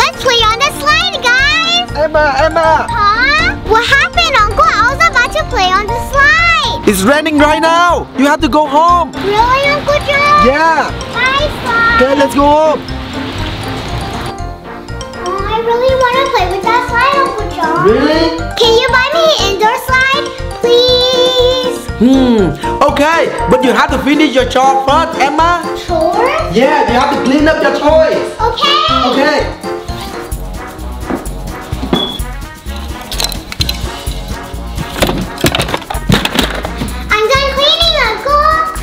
Let's play on the slide, guys! Emma! Huh? What happened, Uncle? I was about to play on the slide! It's raining right now! You have to go home! Really, Uncle Joe? Yeah! Bye, Slide! Okay, let's go home! Oh, I really want to play with that slide, Uncle Joe! Really? Can you buy me an indoor slide, please? Okay, but you have to finish your chore first, Emma! Chore? Yeah, you have to clean up your toys! Okay!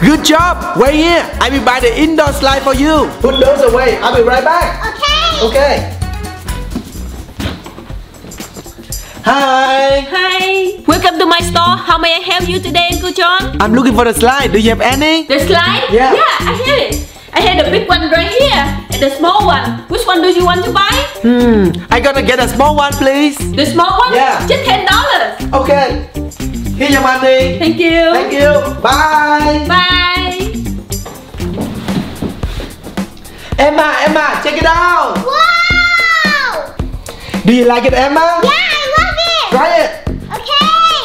Good job! Wait here! I will buy the indoor slide for you! Put those away! I'll be right back! Okay! Hi! Hi! Welcome to my store! How may I help you today, Uncle John? I'm looking for the slide! Do you have any? The slide? Yeah! Yeah, I have it! I have the big one right here! And the small one! Which one do you want to buy? I gotta get a small one, please! The small one? Yeah! Just $10! Okay! Here's your money. Thank you. Thank you. Bye. Bye. Emma, check it out. Wow. Do you like it, Emma? Yeah, I love it. Try it. Okay.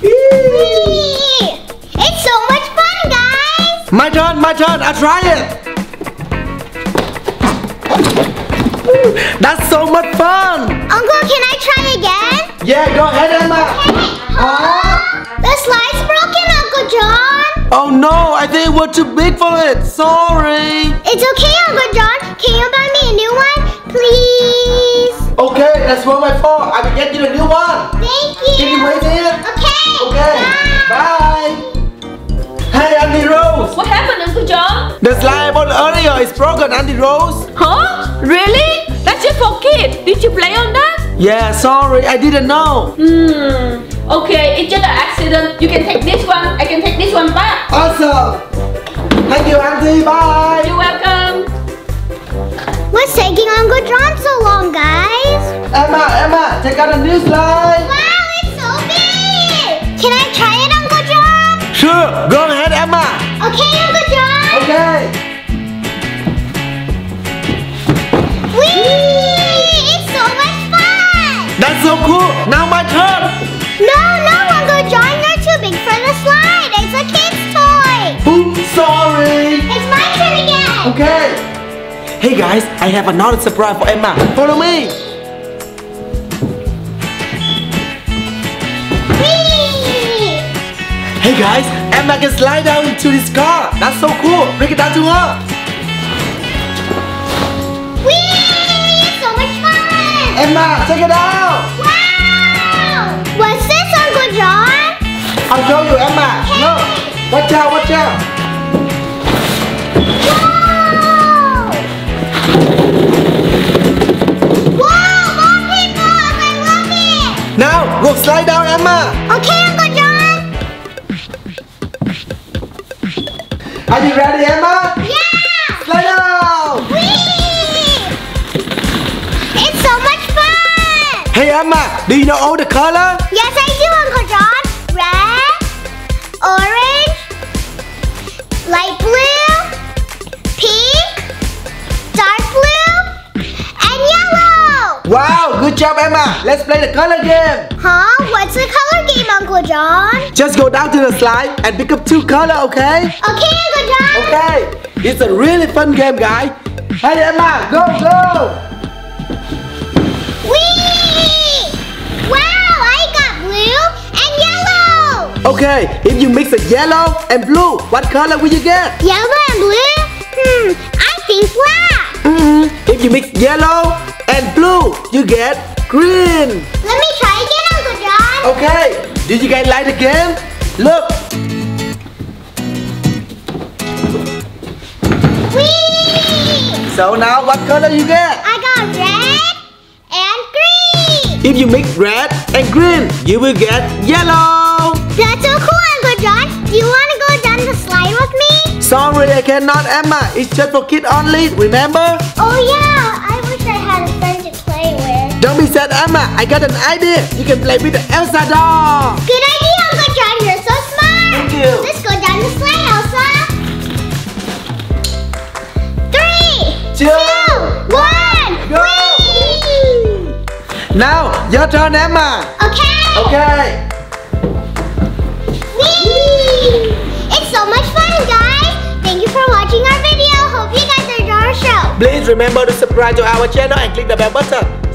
Whee. It's so much fun, guys. My turn. I'll try it. That's so much fun. Uncle, can I try again? Yeah, go ahead, Emma. Okay. The slide's broken, Uncle John. Oh no, I think we're too big for it. Sorry. It's okay, Uncle John. Can you buy me a new one, please? Okay, that's what my fault. I will get you a new one. Thank you. Can you wait here? Okay. Bye. Hey, Auntie Rose. What happened, Uncle John? The slide I bought earlier is broken, Auntie Rose. Huh? Really? That's just for kids. Did you play on that? Yeah, sorry, I didn't know. Okay, it's just an accident. You can take this one, I can take this one back. Awesome! Thank you, Auntie, bye! You're welcome! What's taking Uncle John so long, guys? Emma, check out a new slide! Wow, it's so big! Can I try it, Uncle John? Sure, go ahead, Emma! Okay, Uncle John! Okay! Whee! That's so cool! Now my turn! No, Uncle John, you're too big for the slide! It's a kid's toy! Oops, sorry! It's my turn again! Okay! Hey guys, I have another surprise for Emma! Follow me! Whee! Hey guys, Emma can slide down into this car! That's so cool! Bring it down to her! Whee! It's so much fun! Emma, check it out! What's this, Uncle John? I'll show you, Emma. Hey. No. Watch out. Wow, more people. I love it. Now, go slide down, Emma. Okay, Uncle John. Are you ready, Emma? Yeah. Slide down. Whee! It's so much fun. Hey, Emma, do you know all the colors? Yes, I do, Uncle John. Red, orange, light blue, pink, dark blue, and yellow. Wow, good job, Emma. Let's play the color game. Huh? What's the color game, Uncle John? Just go down to the slide and pick up two colors, okay? Okay, Uncle John. Okay. It's a really fun game, guys. Hey, Emma, go. Okay, if you mix the yellow and blue, what color will you get? Yellow and blue? I think black. If you mix yellow and blue, you get green. Let me try again, Uncle John. Okay, did you guys like the game? Look. Whee! So now what color you get? I got red and green. If you mix red and green, you will get yellow. That's so cool, Uncle John. Do you want to go down the slide with me? Sorry, I cannot, Emma. It's just for kids only, remember? Oh, yeah. I wish I had a friend to play with. Don't be sad, Emma. I got an idea. You can play with the Elsa doll. Good idea, Uncle John. You're so smart. Thank you. Let's go down the slide, Elsa. 3, 2, Now, your turn, Emma. Okay. Okay. Whee! It's so much fun, guys. Thank you for watching our video. Hope you guys enjoyed our show. Please remember to subscribe to our channel and click the bell button.